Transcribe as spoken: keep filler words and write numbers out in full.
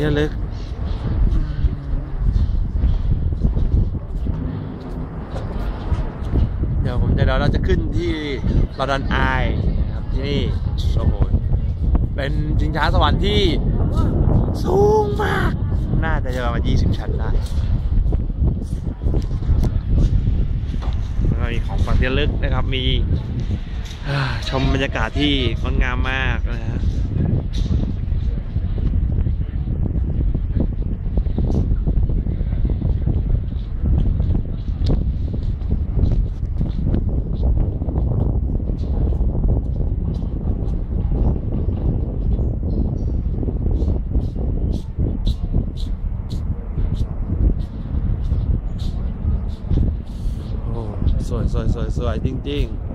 ที่ระลึกเดี๋ยวผมจะเดี๋ยวเราจะขึ้นที่ลอนดอนไอนะครับที่นี่โอ้โหเป็นชิงช้าสวรรค์ที่สูงมากน่าจะประมาณยี่สิบชั้นได้แล้วมีของฝากที่ระลึกนะครับมีชมบรรยากาศที่งดงามมากนะฮะสวยๆๆๆจริงๆ